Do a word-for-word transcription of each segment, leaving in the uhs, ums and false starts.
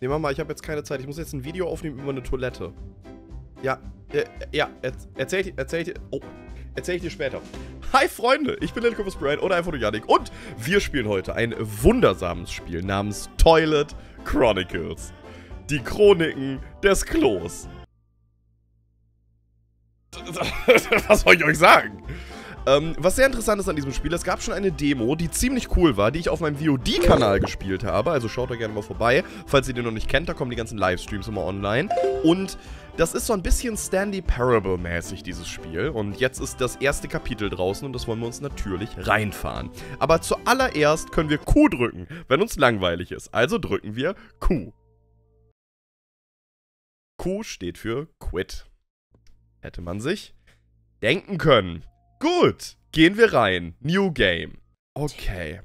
Nee, Mama, ich habe jetzt keine Zeit. Ich muss jetzt ein Video aufnehmen über eine Toilette. Ja, äh, ja, erzähl, erzähl, oh, erzähl ich dir später. Hi Freunde, ich bin Little Confused Brain oder einfach nur Yannick und wir spielen heute ein wundersames Spiel namens Toilet Chronicles. Die Chroniken des Klos. Was soll ich euch sagen? Ähm, was sehr interessant ist an diesem Spiel, es gab schon eine Demo, die ziemlich cool war, die ich auf meinem V O D-Kanal gespielt habe. Also schaut da gerne mal vorbei, falls ihr den noch nicht kennt, da kommen die ganzen Livestreams immer online. Und das ist so ein bisschen Stanley Parable-mäßig, dieses Spiel. Und jetzt ist das erste Kapitel draußen und das wollen wir uns natürlich reinfahren. Aber zuallererst können wir Q drücken, wenn uns langweilig ist. Also drücken wir Q. Q steht für Quit. Hätte man sich denken können. Gut, gehen wir rein. New Game. Okay.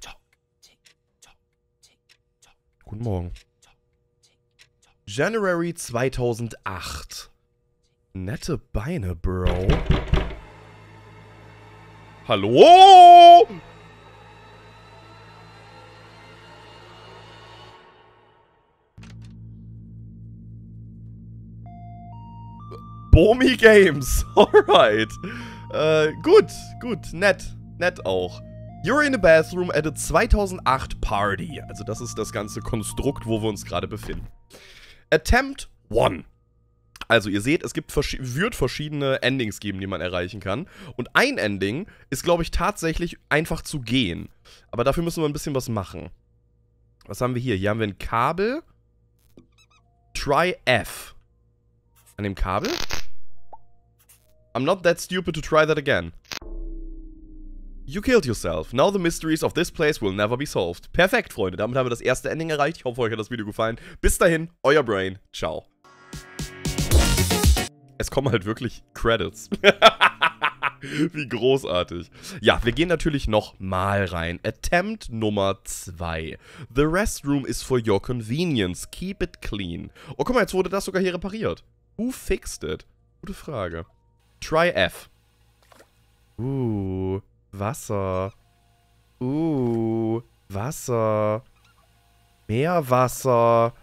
Guten Morgen. January zweitausendacht. Nette Beine, Bro. Hallo? Boomy Games. Alright. Äh, gut, gut, nett, nett auch. You're in a bathroom at a zweitausendacht party. Also das ist das ganze Konstrukt, wo wir uns gerade befinden. Attempt one. Also ihr seht, es gibt vers- wird verschiedene Endings geben, die man erreichen kann. Und ein Ending ist, glaube ich, tatsächlich einfach zu gehen. Aber dafür müssen wir ein bisschen was machen. Was haben wir hier? Hier haben wir ein Kabel. Try F. An dem Kabel? I'm not that stupid to try that again. You killed yourself. Now the mysteries of this place will never be solved. Perfekt, Freunde. Damit haben wir das erste Ending erreicht. Ich hoffe, euch hat das Video gefallen. Bis dahin, euer Brain. Ciao. Es kommen halt wirklich Credits. Wie großartig. Ja, wir gehen natürlich nochmal rein. Attempt Nummer zwei. The restroom is for your convenience. Keep it clean. Oh, guck mal, jetzt wurde das sogar hier repariert. Who fixed it? Gute Frage. Try F. Uh, Wasser. Uh, Wasser. Meerwasser.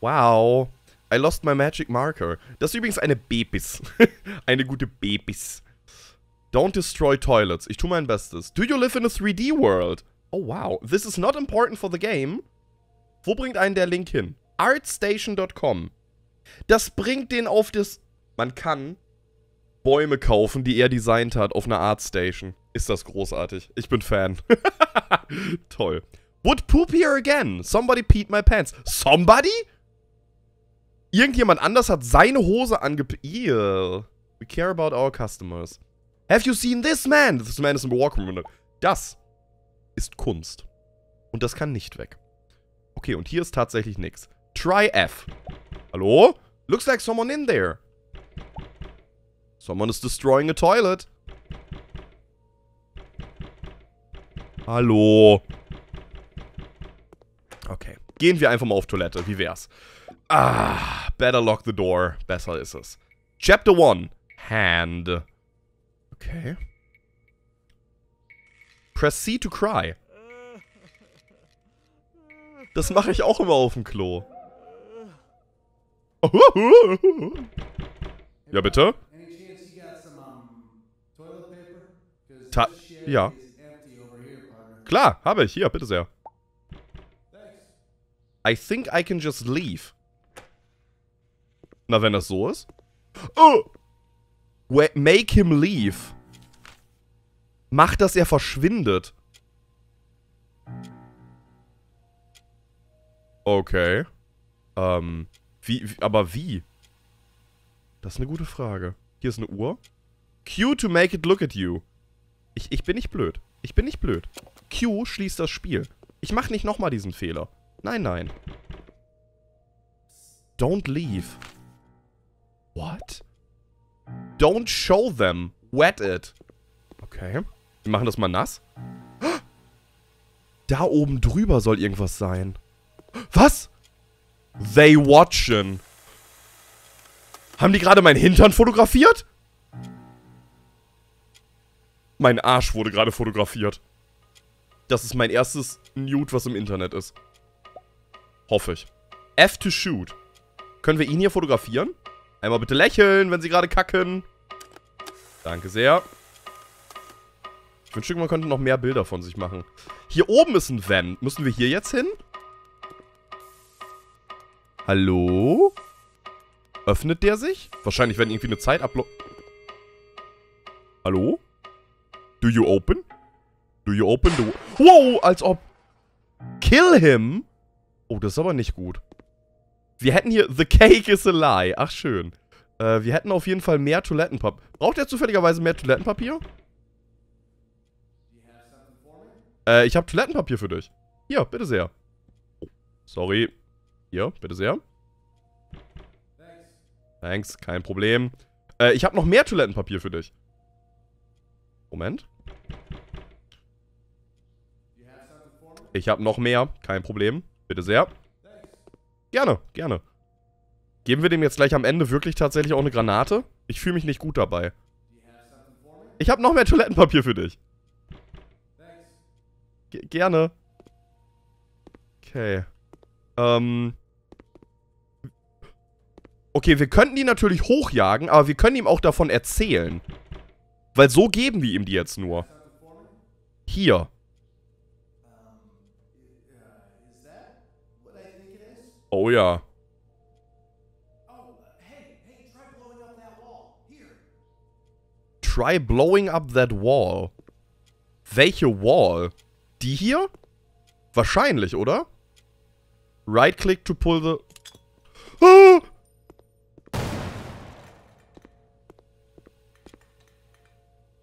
Wow. I lost my magic marker. Das ist übrigens eine Babys. Eine gute Babys. Don't destroy toilets. Ich tue mein Bestes. Do you live in a three D world? Oh, wow. This is not important for the game. Wo bringt einen der Link hin? Artstation Punkt com. Das bringt den auf das... Man kann... Bäume kaufen, die er designt hat auf einer Artstation. Ist das großartig. Ich bin Fan. Toll. Would poop here again. Somebody peed my pants. Somebody? Irgendjemand anders hat seine Hose angepeed. Ew. We care about our customers. Have you seen this man? This man is in the walking room. Das ist Kunst. Und das kann nicht weg. Okay, und hier ist tatsächlich nichts. Try F. Hallo? Looks like someone in there. Someone is destroying a toilet. Hallo. Okay. Gehen wir einfach mal auf Toilette. Wie wär's? Ah, better lock the door. Besser ist es. Chapter one. Hand. Okay. Press C to cry. Das mache ich auch immer auf dem Klo. Ja, bitte? Ta ja. Klar, habe ich. Hier, bitte sehr. I think I can just leave. Na, wenn das so ist. Oh! We make him leave. Mach, dass er verschwindet. Okay. Ähm. Wie, wie, aber wie? Das ist eine gute Frage. Hier ist eine Uhr. Q to make it look at you. Ich, ich bin nicht blöd. Ich bin nicht blöd. Q schließt das Spiel. Ich mache nicht nochmal diesen Fehler. Nein, nein. Don't leave. What? Don't show them. Wet it. Okay. Wir machen das mal nass. Da oben drüber soll irgendwas sein. Was? They watchen. Haben die gerade meinen Hintern fotografiert? Mein Arsch wurde gerade fotografiert. Das ist mein erstes Nude, was im Internet ist. Hoffe ich. F to shoot. Können wir ihn hier fotografieren? Einmal bitte lächeln, wenn sie gerade kacken. Danke sehr. Ich wünschte, man könnte noch mehr Bilder von sich machen. Hier oben ist ein Van. Müssen wir hier jetzt hin? Hallo? Öffnet der sich? Wahrscheinlich, wenn irgendwie eine Zeit ablo... Hallo? Do you open? Do you open? Do... Wow, als ob... Kill him? Oh, das ist aber nicht gut. Wir hätten hier... The cake is a lie. Ach, schön. Äh, wir hätten auf jeden Fall mehr Toilettenpapier. Braucht er zufälligerweise mehr Toilettenpapier? Äh, ich habe Toilettenpapier für dich. Hier, bitte sehr. Oh, sorry. Hier, bitte sehr. Thanks, kein Problem. Äh, ich habe noch mehr Toilettenpapier für dich. Moment. Ich habe noch mehr, kein Problem. Bitte sehr. Gerne, gerne. Geben wir dem jetzt gleich am Ende wirklich tatsächlich auch eine Granate? Ich fühle mich nicht gut dabei. Ich habe noch mehr Toilettenpapier für dich. G gerne. Okay. Ähm... Okay, wir könnten die natürlich hochjagen, aber wir können ihm auch davon erzählen. Weil so geben wir ihm die jetzt nur. Hier. Oh ja. Try blowing up that wall. Welche Wall? Die hier? Wahrscheinlich, oder? Right click to pull the... Ah!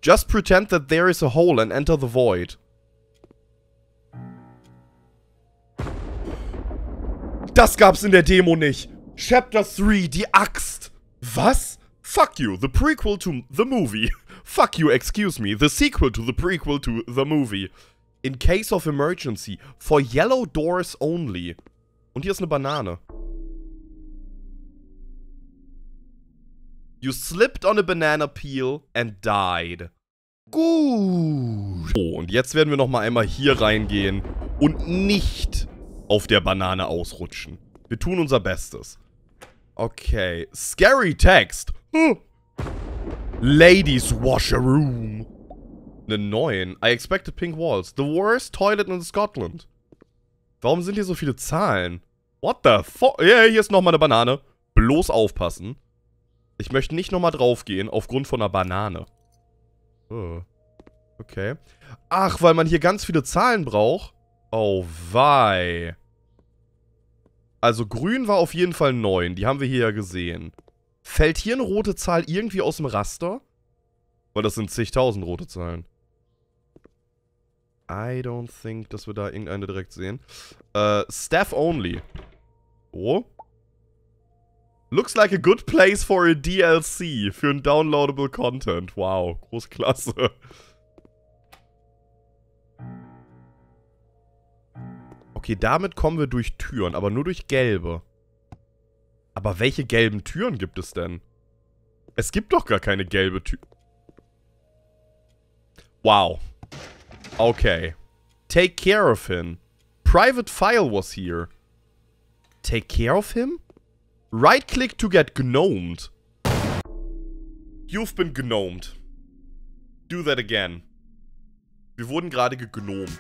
Just pretend that there is a hole and enter the void. Das gab's in der Demo nicht. Chapter three, die Axt. Was? Fuck you, the prequel to the movie. Fuck you, excuse me, the sequel to the prequel to the movie. In case of emergency, for yellow doors only. Und hier ist eine Banane. You slipped on a banana peel and died. Gut. Oh, und jetzt werden wir nochmal einmal hier reingehen und nicht auf der Banane ausrutschen. Wir tun unser Bestes. Okay. Scary Text. Hm. Ladies wash a room. Eine neun. I expected pink walls. The worst toilet in Scotland. Warum sind hier so viele Zahlen? What the fuck? Yeah, hier ist nochmal eine Banane. Bloß aufpassen. Ich möchte nicht nochmal draufgehen, aufgrund von einer Banane. Oh. Okay. Ach, weil man hier ganz viele Zahlen braucht. Oh, wei. Also grün war auf jeden Fall neun. Die haben wir hier ja gesehen. Fällt hier eine rote Zahl irgendwie aus dem Raster? Weil das sind zigtausend rote Zahlen. I don't think, dass wir da irgendeine direkt sehen. Äh, Staff only. Oh. Looks like a good place for a D L C. Für ein downloadable Content. Wow, großklasse. Okay, damit kommen wir durch Türen, aber nur durch gelbe. Aber welche gelben Türen gibt es denn? Es gibt doch gar keine gelbe Tür. Wow. Okay. Take care of him. Private file was here. Take care of him? Right click to get gnomed. You've been gnomed. Do that again. Wir wurden gerade gegnomed.